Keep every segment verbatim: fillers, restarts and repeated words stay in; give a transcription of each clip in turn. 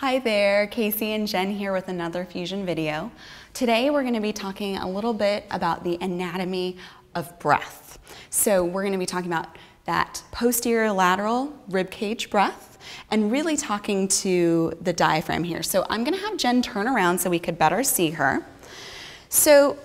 Hi there, Casey and Jen here with another Fusion video. Today we're going to be talking a little bit about the anatomy of breath. So we're going to be talking about that posterior lateral ribcage breath and really talking to the diaphragm here. So I'm going to have Jen turn around so we could better see her. So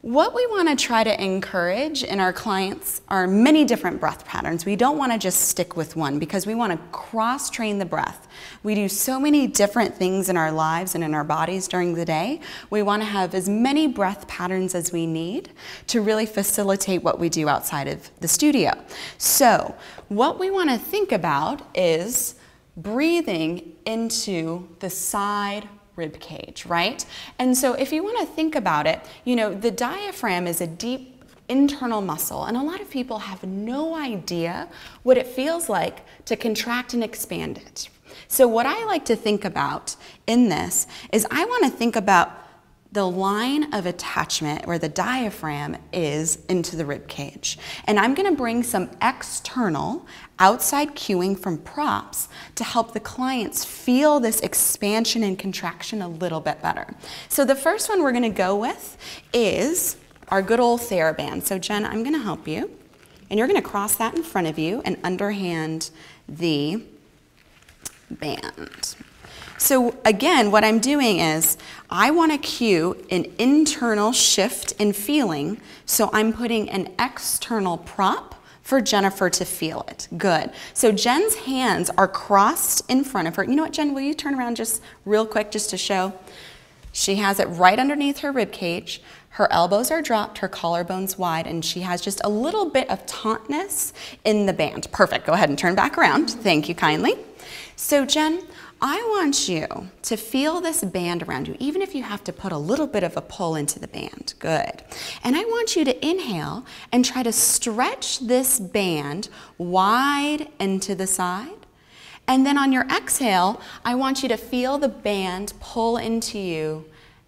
what we want to try to encourage in our clients are many different breath patterns. We don't want to just stick with one because we want to cross-train the breath. We do so many different things in our lives and in our bodies during the day. We want to have as many breath patterns as we need to really facilitate what we do outside of the studio. So what we want to think about is breathing into the side rib cage, right? And so if you want to think about it, you know, the diaphragm is a deep internal muscle, and a lot of people have no idea what it feels like to contract and expand it. So what I like to think about in this is I want to think about the line of attachment where the diaphragm is into the rib cage. And I'm going to bring some external outside cueing from props to help the clients feel this expansion and contraction a little bit better. So the first one we're going to go with is our good old TheraBand. So Jen, I'm going to help you. And you're going to cross that in front of you and underhand the band. So again, what I'm doing is I want to cue an internal shift in feeling, so I'm putting an external prop for Jennifer to feel it. Good. So Jen's hands are crossed in front of her. You know what, Jen, will you turn around just real quick just to show? She has it right underneath her rib cage. Her elbows are dropped, her collarbone's wide, and she has just a little bit of tautness in the band. Perfect. Go ahead and turn back around. Thank you kindly. So Jen, I want you to feel this band around you, even if you have to put a little bit of a pull into the band. Good. And I want you to inhale and try to stretch this band wide and to the side. And then on your exhale, I want you to feel the band pull into you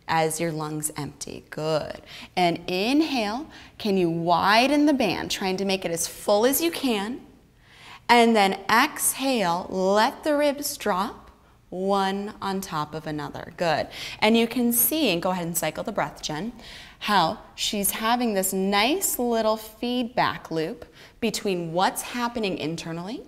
as your lungs empty. Good. And inhale, can you widen the band, trying to make it as full as you can. And then exhale, let the ribs drop, one on top of another. Good. And you can see, and go ahead and cycle the breath, Jen, how she's having this nice little feedback loop between what's happening internally,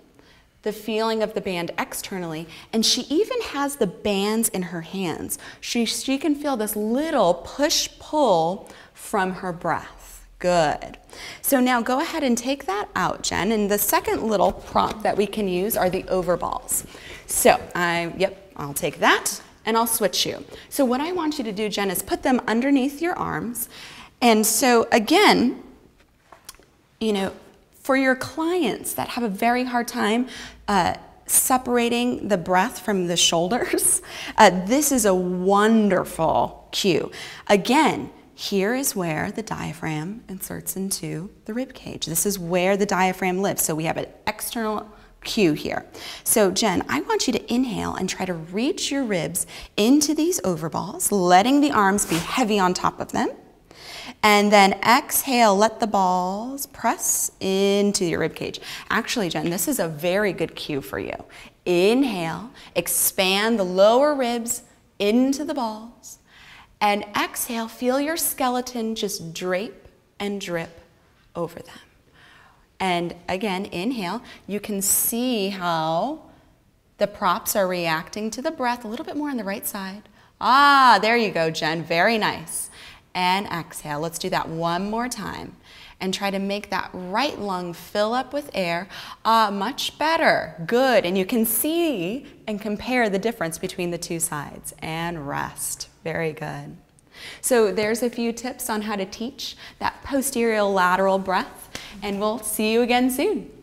the feeling of the band externally, and she even has the bands in her hands. She, she can feel this little push-pull from her breath. Good. So now go ahead and take that out, Jen. And the second little prop that we can use are the overballs. So I, yep, I'll take that and I'll switch you. So what I want you to do, Jen, is put them underneath your arms. And so again, you know, for your clients that have a very hard time uh, separating the breath from the shoulders, uh, this is a wonderful cue. Again, here is where the diaphragm inserts into the rib cage. This is where the diaphragm lives. So we have an external cue here. So Jen, I want you to inhale and try to reach your ribs into these overballs, letting the arms be heavy on top of them. And then exhale, let the balls press into your rib cage. Actually, Jen, this is a very good cue for you. Inhale, expand the lower ribs into the balls. And exhale, feel your skeleton just drape and drip over them. And again, inhale. You can see how the props are reacting to the breath a little bit more on the right side. Ah, there you go, Jen. Very nice. And exhale. Let's do that one more time. And try to make that right lung fill up with air. Ah, much better. Good. And you can see and compare the difference between the two sides. And rest. Very good. So there's a few tips on how to teach that posterior lateral breath, and we'll see you again soon.